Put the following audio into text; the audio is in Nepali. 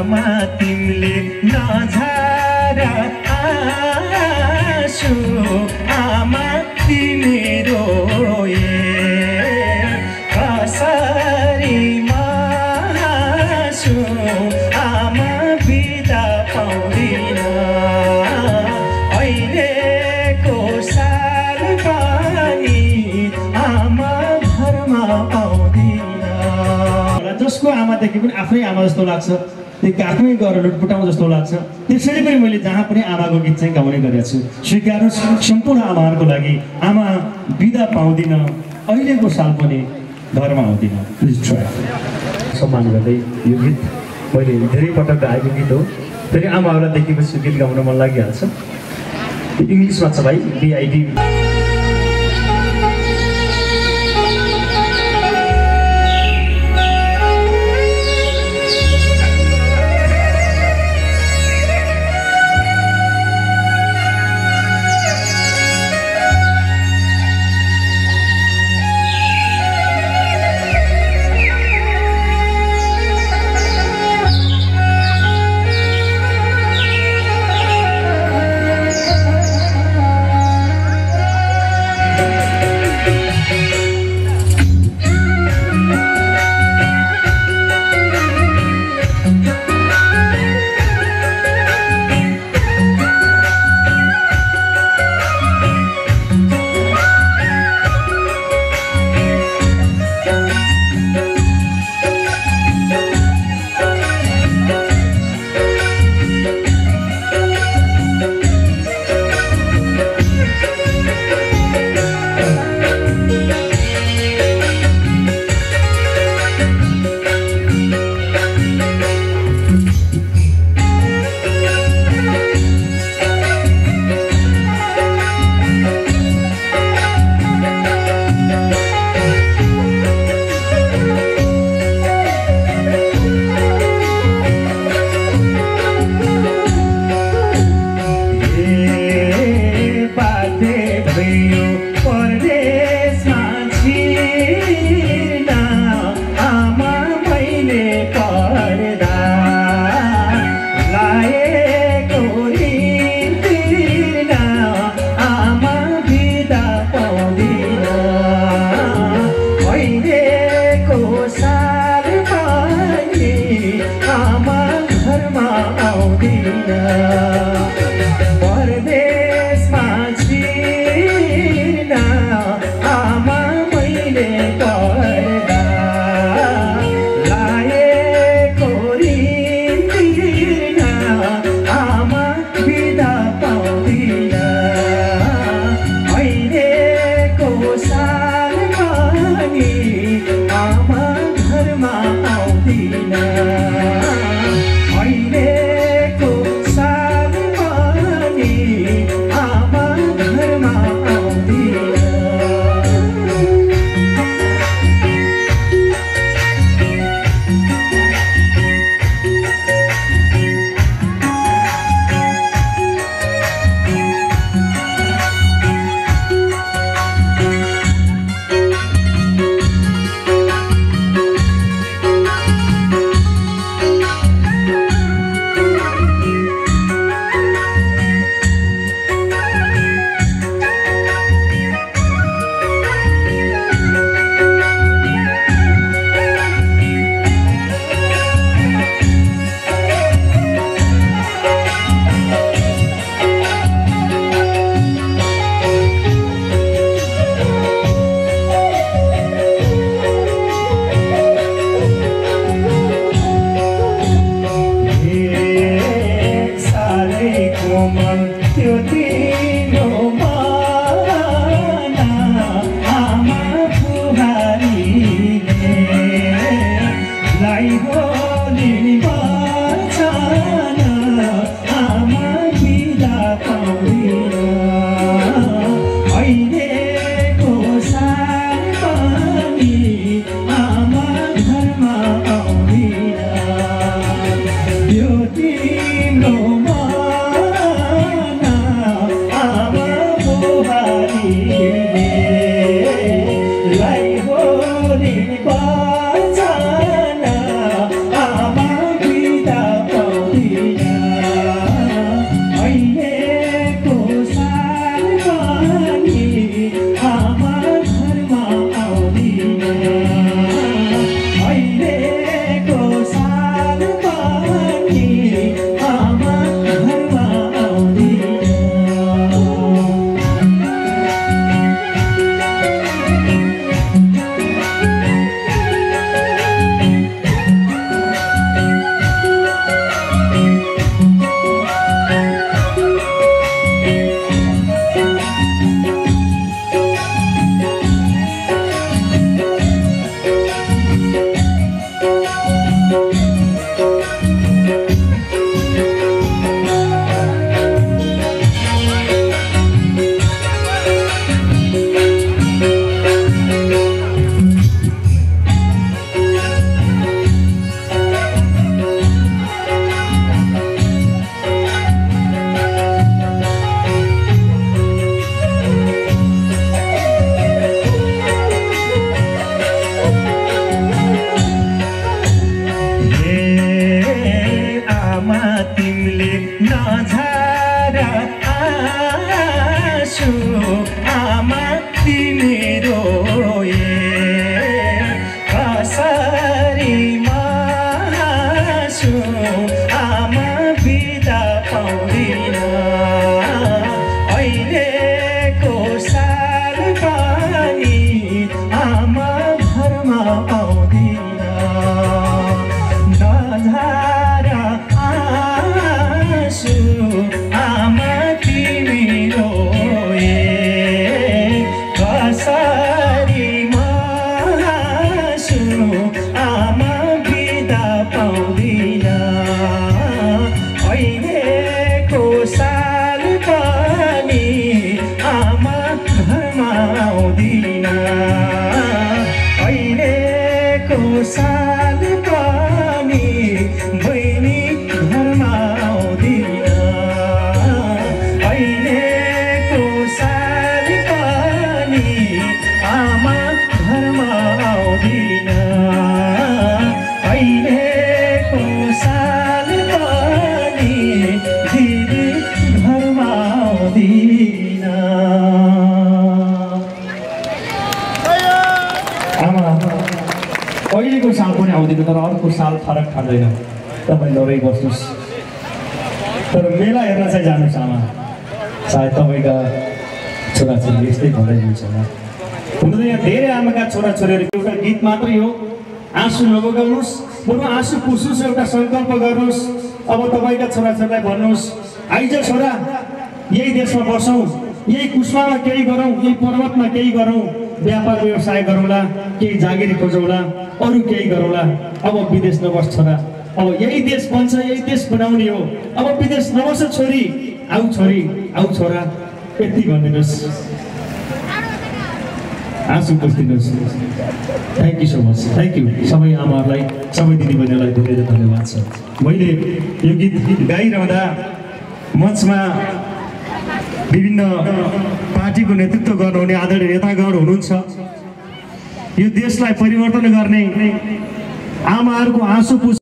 आमा तिमले नझारा आशु आमा तिमी रोए कसरी मासु आमा बिदा पाउँदिन अहिलेको साल पनि आमा घरमा आउँदिन जसको आमादेखि पनि आफ्नै आमा जस्तो लाग्छ त्यो आफ्नै गएर लुटपुटाउँ जस्तो लाग्छ त्यसैले पनि मैले जहाँ पनि आमाको गीत चाहिँ गाउने गरेको छु। स्वीकार्नु सम्पूर्ण आमाहरूको लागि आमा बिदा पाउँदिन अहिलेको साल पनि घरमा आउँदिन। सम्मान गर्दै यो गीत मैले धेरै पटक गाएको गीत हो फेरि आमाहरूलाई देखेपछि गीत गाउन मन लागिहाल्छ। इङ्ग्लिसमा छ भाइ बिआइडी तिमले नझारा आशु आमा तिमी रोए कसरी मासु आमा बिदा पाउँदिन अहिलेको सार पनि आमा घरमा पाउँदिन नझारा आशु आमा तिमी रोए कसरी मासु आमा बिदा पाउँदिन अहिलेको साल पनि आमा घरमा आउँदिन अहिलेको साल पनि बहिनी घरमा आउँदिन अहिलेको साल पनि आमा घरमा आउँदिन अहिलेको साल पनि दिदी घरमा आउँदिन। आमा अहिलेको साल पनि आउँदिन तर अर्को साल फरक खाँदैन। तपाईँ नभई बस्नुहोस् तर मेला हेर्न चाहिँ जानुहोस् आमा। सायद तपाईँका छोराछोरी यस्तै भएर हुन्छ होला। हुन त यहाँ धेरै आमाका छोराछोरीहरू एउटा गीत मात्रै हो आँसु नबगाउनुहोस् बरु आँसु पुछोस् एउटा सङ्कल्प गर्नुहोस्। अब तपाईँका छोराछोरीलाई भन्नुहोस् आइज छोरा यही देशमा बसौँ यही कुस्वामा केही गरौँ यही पर्वतमा केही गरौँ व्यापार व्यवसाय गरौँला केही जागिर खोजौँला अरू केही गरौँला। अब विदेश नबस् छोरा अब यही देश बन्छ यही देश बनाउने हो। अब विदेश नबस् छोरी आऊ छोरा यति भनिदिनुहोस् आँसु पुछिदिनुहोस्। Thank you so much thank you सबै आमाहरूलाई सबै दिदीबहिनीहरूलाई धेरै धेरै धन्यवाद छ। मैले यो गीत गाइरहँदा मञ्चमा विभिन्न पार्टीको नेतृत्व गर्नुहुने आदरणीय नेतागण हुनुहुन्छ। यो देशलाई परिवर्तन गर्ने आमाहरूको आँसु पुछ